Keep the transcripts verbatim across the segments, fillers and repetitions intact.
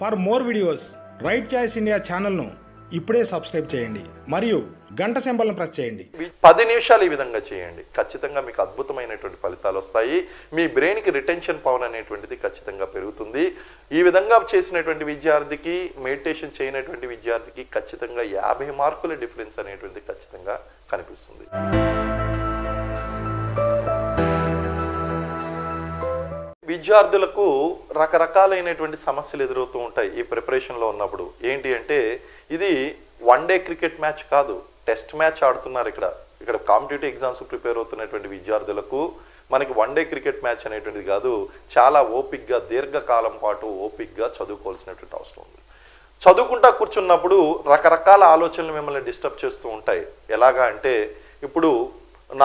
For more videos, Right Choice India channel nu ఇప్పుడే subscribe చేయండి మరియు గంట సింబల్ని ప్రెస్ చేయండి పది నిమిషాలు ఈ విధంగా చేయండి ఖచ్చితంగా మీకు అద్భుతమైనటువంటి ఫలితాలు వస్తాయి మీ బ్రెయిన్ కి రిటెన్షన్ పవర్ అనేటువంటిది ఖచ్చితంగా పెరుగుతుంది ఈ విధంగా చేసినటువంటి విద్యార్థికి మెడిటేషన్ చేయనటువంటి విద్యార్థికి ఖచ్చితంగా యాభై మార్కుల డిఫరెన్స్ అనేటువంటిది ఖచ్చితంగా కనిపిస్తుంది విద్యార్థులకు రకరకాలైనటువంటి సమస్యలు ఎదురవుతూ ఉంటాయి ఈ ప్రిపరేషన్ లో ఉన్నప్పుడు ఏంటి అంటే ఇది వన్ డే క్రికెట్ మ్యాచ్ కాదు టెస్ట్ మ్యాచ్ ఆడుతున్నారు ఇక్కడ ఇక్కడ కాంపిటీటివ్ ఎగ్జామ్స్ ప్రిపేర్ అవుతున్నటువంటి విద్యార్థులకు మనకి వన్ డే క్రికెట్ మ్యాచ్ అనేటువంటిది కాదు చాలా ఓపిక్ గా దీర్ఘకాలం పాటు ఓపిక్ గా చదువుకోవాల్సినటువంటి అవసరం ఉంది చదువుకుంటా కూర్చున్నప్పుడు రకరకాల ఆలోచనలు మిమ్మల్ని డిస్టర్బ్ చేస్తూ ఉంటాయి ఎలాగా అంటే ఇప్పుడు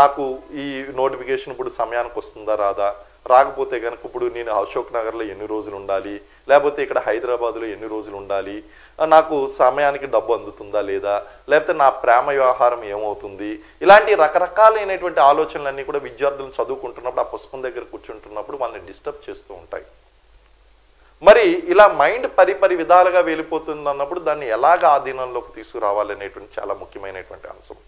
నాకు ఈ నోటిఫికేషన్ ఇప్పుడు సమయానికి వస్తుందా రాదా రాకపోతే గనుక ఇప్పుడు నేను అశోక్ నగర్లో ఎన్ని రోజులు ఉండాలి లేకపోతే ఇక్కడ హైదరాబాద్లో ఎన్ని రోజులు ఉండాలి నాకు సమయానికి డబ్బు అందుతుందా లేదా లేకపోతే నా ప్రేమ వ్యవహారం ఏమవుతుంది ఇలాంటి రకరకాలైనటువంటి ఆలోచనలన్నీ కూడా విద్యార్థులను చదువుకుంటున్నప్పుడు ఆ పుస్తకం దగ్గర కూర్చుంటున్నప్పుడు వాళ్ళని డిస్టర్బ్ చేస్తూ ఉంటాయి మరి ఇలా మైండ్ పరిపరి విధాలుగా వెళ్ళిపోతుంది అన్నప్పుడు దాన్ని ఎలాగ ఆధీనంలోకి తీసుకురావాలనేటువంటి చాలా ముఖ్యమైనటువంటి అంశం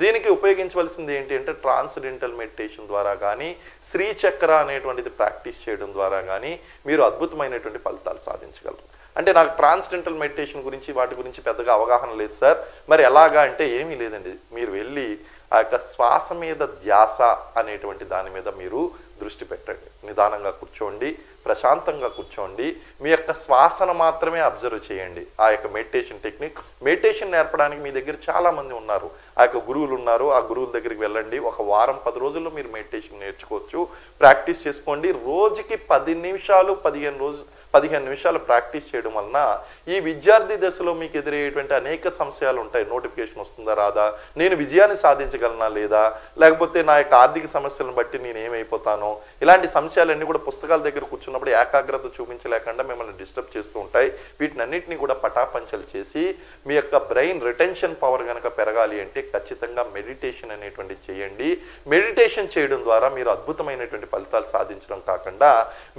దీనికి ఉపయోగించవలసింది ఏంటి అంటే ట్రాన్స్డెంటల్ మెడిటేషన్ ద్వారా కానీ శ్రీచక్ర అనేటువంటిది ప్రాక్టీస్ చేయడం ద్వారా కానీ మీరు అద్భుతమైనటువంటి ఫలితాలు సాధించగలరు అంటే నాకు ట్రాన్స్డెంటల్ మెడిటేషన్ గురించి వాటి గురించి పెద్దగా అవగాహన లేదు సార్ మరి ఎలాగా అంటే ఏమీ లేదండి మీరు వెళ్ళి ఆ యొక్క శ్వాస మీద ధ్యాస అనేటువంటి దాని మీద మీరు దృష్టి పెట్టండి నిదానంగా కూర్చోండి ప్రశాంతంగా కూర్చోండి మీ యొక్క శ్వాసను మాత్రమే అబ్జర్వ్ చేయండి ఆ యొక్క మెడిటేషన్ టెక్నిక్ మెడిటేషన్ నేర్పడానికి మీ దగ్గర చాలామంది ఉన్నారు ఆ యొక్క గురువులు ఉన్నారు ఆ గురువుల దగ్గరికి వెళ్ళండి ఒక వారం పది రోజుల్లో మీరు మెడిటేషన్ నేర్చుకోవచ్చు ప్రాక్టీస్ చేసుకోండి రోజుకి పది నిమిషాలు పదిహేను రోజు పదిహేను నిమిషాలు ప్రాక్టీస్ చేయడం వలన ఈ విద్యార్థి దశలో మీకు ఎదురయ్యేటువంటి అనేక సంశయాలు ఉంటాయి నోటిఫికేషన్ వస్తుందా రాదా నేను విజయాన్ని సాధించగలనా లేదా లేకపోతే నా యొక్క ఆర్థిక సమస్యలను బట్టి నేను ఏమైపోతాను ఇలాంటి సంశయాలన్నీ కూడా పుస్తకాల దగ్గర కూర్చున్నప్పుడు ఏకాగ్రత చూపించలేకుండా మిమ్మల్ని డిస్టర్బ్ చేస్తూ ఉంటాయి వీటినన్నింటినీ కూడా పటాపంచలు చేసి మీ యొక్క బ్రెయిన్ రిటెన్షన్ పవర్ కనుక పెరగాలి అంటే ఖచ్చితంగా మెడిటేషన్ అనేటువంటి చేయండి మెడిటేషన్ చేయడం ద్వారా మీరు అద్భుతమైనటువంటి ఫలితాలు సాధించడం కాకుండా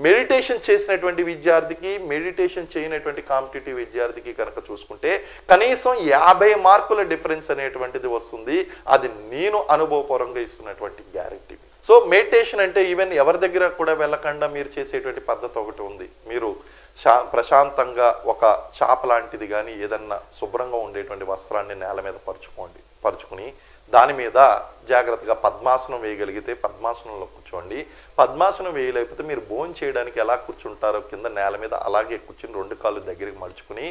మెడిటేషన్ చేసినటువంటి విద్యార్థి విద్యార్థికి మెడిటేషన్ చేయనటువంటి కాంపిటేటివ్ విద్యార్థికి కనుక చూసుకుంటే కనీసం యాభై మార్కుల డిఫరెన్స్ అనేటువంటిది వస్తుంది అది నేను అనుభవపూర్వంగా ఇస్తున్నటువంటి గ్యారెంటీ సో మెడిటేషన్ అంటే ఈవెన్ ఎవరి దగ్గర కూడా వెళ్ళకుండా మీరు చేసేటువంటి పద్ధతి ఒకటి ఉంది మీరు ప్రశాంతంగా ఒక చాప లాంటిది కానీ ఏదన్నా శుభ్రంగా ఉండేటువంటి వస్త్రాన్ని నేల మీద పరుచుకోండి పరుచుకుని దాని మీద జాగ్రత్తగా పద్మాసనం వేయగలిగితే పద్మాసనంలో కూర్చోండి పద్మాసనం వేయలేకపోతే మీరు భోజనం చేయడానికి ఎలా కూర్చుంటారో కింద నేల మీద అలాగే కూర్చుని రెండు కాళ్ళు దగ్గరికి మడుచుకుని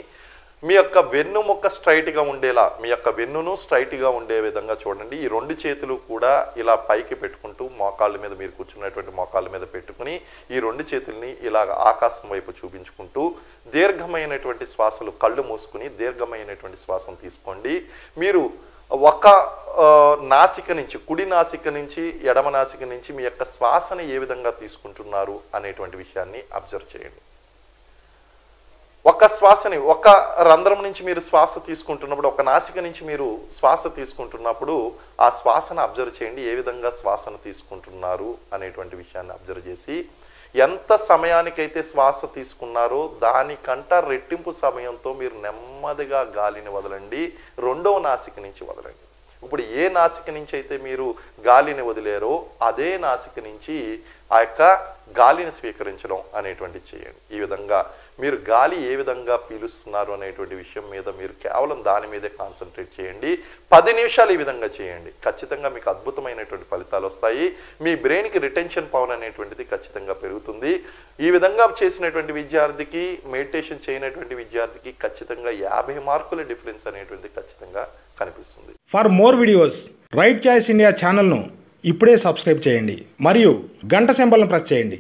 మీ యొక్క వెన్నుముక్క స్ట్రైట్గా ఉండేలా మీ యొక్క వెన్నును స్ట్రైట్గా ఉండే విధంగా చూడండి ఈ రెండు చేతులు కూడా ఇలా పైకి పెట్టుకుంటూ మోకాళ్ళ మీద మీరు కూర్చున్నటువంటి మోకాళ్ళ మీద పెట్టుకుని ఈ రెండు చేతుల్ని ఇలా ఆకాశం వైపు చూపించుకుంటూ దీర్ఘమైనటువంటి శ్వాసలు కళ్ళు మూసుకుని దీర్ఘమైనటువంటి శ్వాసం తీసుకోండి మీరు ఒక నాసిక నుంచి కుడి నాసిక నుంచి ఎడమ నాసిక నుంచి మీ యొక్క శ్వాసను ఏ విధంగా తీసుకుంటున్నారు అనేటువంటి విషయాన్ని అబ్జర్వ్ చేయండి ఒక శ్వాసని ఒక రంధ్రం నుంచి మీరు శ్వాస తీసుకుంటున్నప్పుడు ఒక నాసిక నుంచి మీరు శ్వాస తీసుకుంటున్నప్పుడు ఆ శ్వాసను అబ్జర్వ్ చేయండి ఏ విధంగా శ్వాసను తీసుకుంటున్నారు అనేటువంటి విషయాన్ని అబ్జర్వ్ చేసి ఎంత సమయానికైతే శ్వాస తీసుకున్నారో దానికంట రెట్టింపు సమయంతో మీరు నెమ్మదిగా గాలిని వదలండి రెండవ నాసిక నుంచి వదలండి ఇప్పుడు ఏ నాసిక నుంచి అయితే మీరు గాలిని వదిలేరో అదే నాసిక నుంచి ఆ యొక్క గాలిని స్వీకరించడం అనేటువంటిది చేయండి ఈ విధంగా మీరు గాలి ఏ విధంగా పీలుస్తున్నారు అనేటువంటి విషయం మీద మీరు కేవలం దాని మీదే కాన్సన్ట్రేట్ చేయండి పది నిమిషాలు ఈ విధంగా చేయండి ఖచ్చితంగా మీకు అద్భుతమైనటువంటి ఫలితాలు వస్తాయి మీ బ్రెయిన్కి రిటెన్షన్ పవర్ అనేటువంటిది ఖచ్చితంగా పెరుగుతుంది ఈ విధంగా చేసినటువంటి విద్యార్థికి మెడిటేషన్ చేయనటువంటి విద్యార్థికి ఖచ్చితంగా యాభై మార్కుల డిఫరెన్స్ అనేటువంటిది ఖచ్చితంగా కనిపిస్తుంది for more videos right choice India ఛానల్ను ఇప్పుడే సబ్స్క్రైబ్ చేయండి మరియు గంట సింబల్ని ప్రెస్ చేయండి